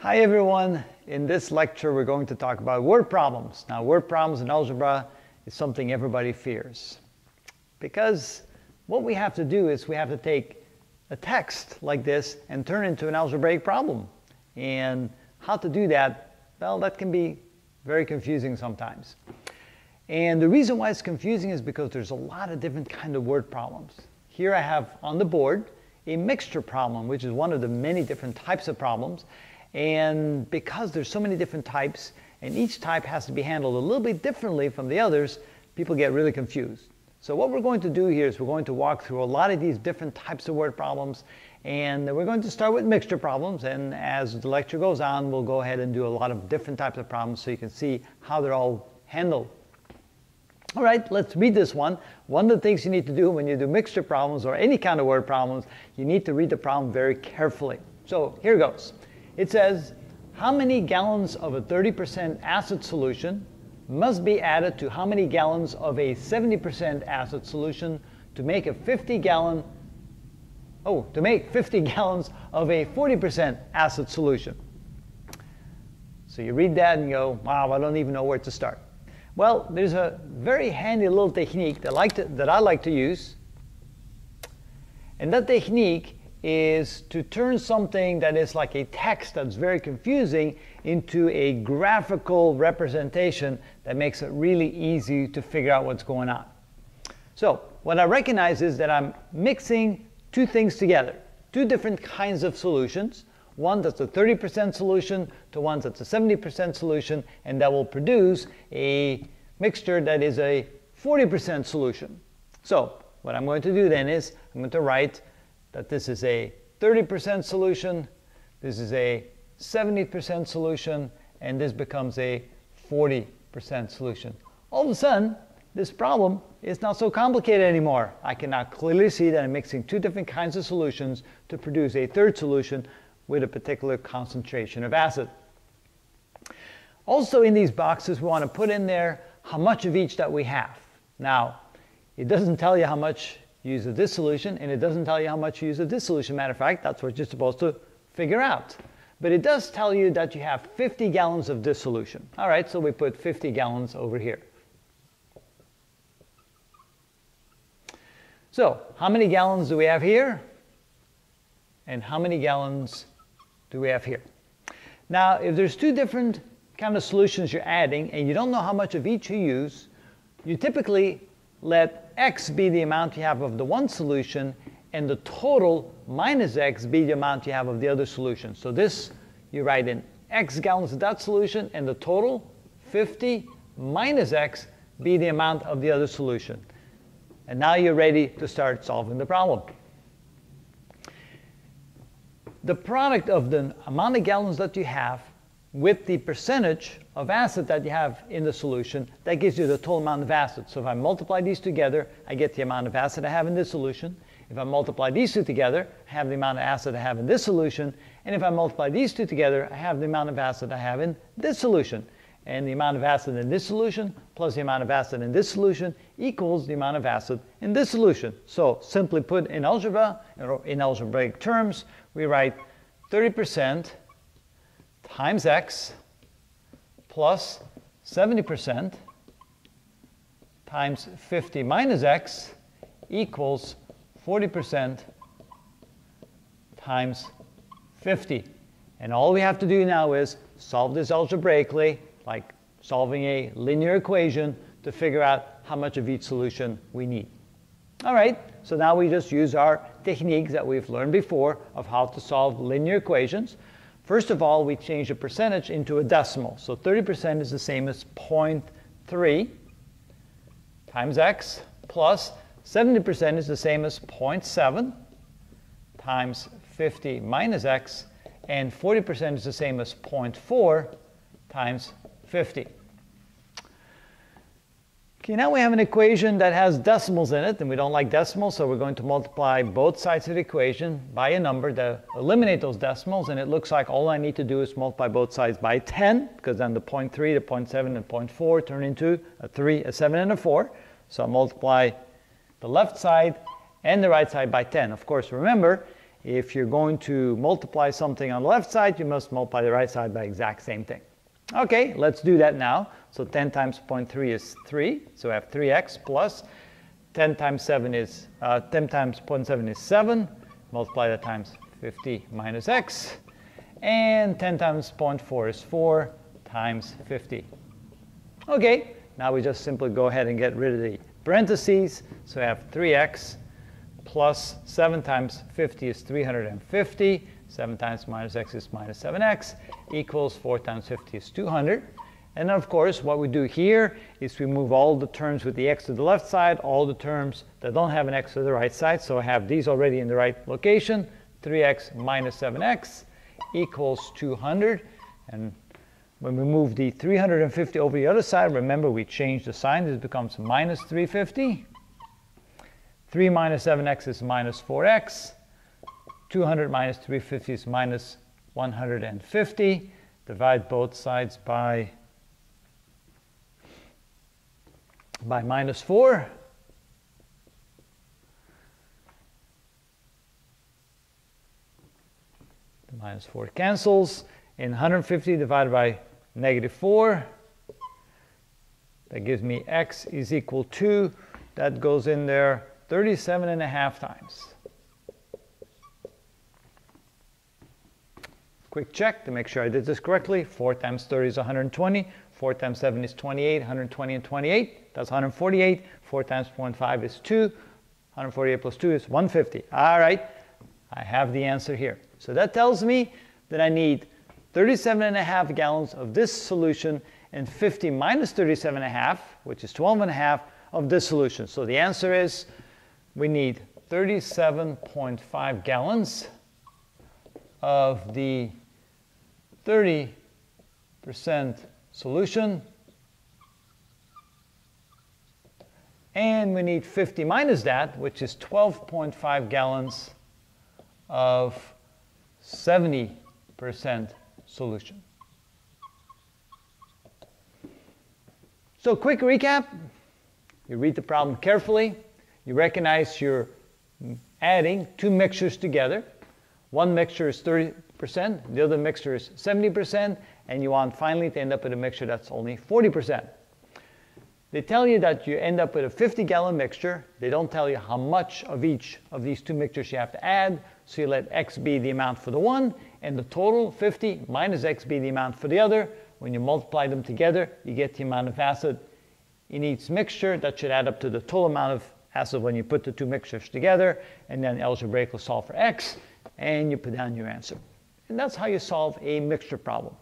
Hi everyone, in this lecture we're going to talk about word problems. Now word problems in algebra is something everybody fears. Because what we have to do is we have to take a text like this and turn it into an algebraic problem. And how to do that, well, that can be very confusing sometimes. And the reason why it's confusing is because there's a lot of different kind of word problems. Here I have on the board a mixture problem, which is one of the many different types of problems. And because there's so many different types, and each type has to be handled a little bit differently from the others, people get really confused. So what we're going to do here is we're going to walk through a lot of these different types of word problems, and we're going to start with mixture problems, and as the lecture goes on, we'll go ahead and do a lot of different types of problems so you can see how they're all handled. All right, let's read this one. One of the things you need to do when you do mixture problems or any kind of word problems, you need to read the problem very carefully. So here goes. It says, how many gallons of a 30% acid solution must be added to how many gallons of a 70% acid solution to make 50 gallons of a 40% acid solution? So you read that and you go, wow, I don't even know where to start. Well, there's a very handy little technique that I like to use, and that technique is to turn something that is like a text that's very confusing into a graphical representation that makes it really easy to figure out what's going on. So what I recognize is that I'm mixing two things together, two different kinds of solutions, one that's a 30% solution to one that's a 70% solution, and that will produce a mixture that is a 40% solution. So what I'm going to do then is I'm going to write that this is a 30% solution, this is a 70% solution, and this becomes a 40% solution. All of a sudden, this problem is not so complicated anymore. I can now clearly see that I'm mixing two different kinds of solutions to produce a third solution with a particular concentration of acid. Also in these boxes, we want to put in there how much of each that we have. Now, it doesn't tell you how much use of this solution, and it doesn't tell you how much you use of this solution. Matter of fact, that's what you're supposed to figure out. But it does tell you that you have 50 gallons of this solution. All right, so we put 50 gallons over here. So, how many gallons do we have here? And how many gallons do we have here? Now, if there's two different kind of solutions you're adding, and you don't know how much of each you use, you typically let X be the amount you have of the one solution, and the total minus X be the amount you have of the other solution. So this, you write in X gallons of that solution, and the total, 50 minus X, be the amount of the other solution. And now you're ready to start solving the problem. The product of the amount of gallons that you have with the percentage of acid that you have in the solution, that gives you the total amount of acid. So if I multiply these together, I get the amount of acid I have in this solution. If I multiply these two together, I have the amount of acid I have in this solution. And if I multiply these two together, I have the amount of acid I have in this solution. And the amount of acid in this solution plus the amount of acid in this solution equals the amount of acid in this solution. So simply put, in algebra, or in algebraic terms, we write 30% times X plus 70% times 50 minus X equals 40% times 50. And all we have to do now is solve this algebraically, like solving a linear equation, to figure out how much of each solution we need. All right, so now we just use our techniques that we've learned before of how to solve linear equations. First of all, we change the percentage into a decimal. So 30% is the same as 0.3 times X plus 70% is the same as 0.7 times 50 minus X, and 40% is the same as 0.4 times 50. Okay, now we have an equation that has decimals in it, and we don't like decimals, so we're going to multiply both sides of the equation by a number to eliminate those decimals, and it looks like all I need to do is multiply both sides by 10, because then the 0.3, the 0.7, and 0.4 turn into a 3, a 7, and a 4. So I'll multiply the left side and the right side by 10. Of course, remember, If you're going to multiply something on the left side, you must multiply the right side by exact same thing. Okay, let's do that now. So 10 times 0.3 is 3, so I have 3x plus 10 times 7 is 10 times 0.7 is 7. Multiply that times 50 minus x, and 10 times 0.4 is 4 times 50. Okay, now we just simply go ahead and get rid of the parentheses, so I have 3x plus 7 times 50 is 350, 7 times minus x is minus 7x, equals 4 times 50 is 200. And of course, what we do here is we move all the terms with the x to the left side, all the terms that don't have an x to the right side, so I have these already in the right location, 3x minus 7x equals 200. And when we move the 350 over the other side, remember we change the sign, this becomes minus 350. 3 minus 7x is minus 4x, 200 minus 350 is minus 150, divide both sides by minus 4, the minus 4 cancels, and 150 divided by negative 4, that gives me x is equal to, that goes in there 37.5 times. Quick check to make sure I did this correctly. 4 times 30 is 120. 4 times 7 is 28. 120 and 28, that's 148. 4 times 0.5 is 2. 148 plus 2 is 150. All right, I have the answer here. So that tells me that I need 37.5 gallons of this solution and 50 minus 37.5, which is 12.5 of this solution. So the answer is we need 37.5 gallons of the 30% solution, and we need 50 minus that, which is 12.5 gallons of 70% solution. So quick recap, you read the problem carefully, you recognize you're adding two mixtures together. One mixture is 30%, the other mixture is 70%, and you want finally to end up with a mixture that's only 40%. They tell you that you end up with a 50-gallon mixture. They don't tell you how much of each of these two mixtures you have to add, so you let x be the amount for the one, and the total, 50 minus x, be the amount for the other. When you multiply them together, you get the amount of acid in each mixture. That should add up to the total amount of acid when you put the two mixtures together, and then algebraically solve for x, and you put down your answer. And that's how you solve a mixture problem.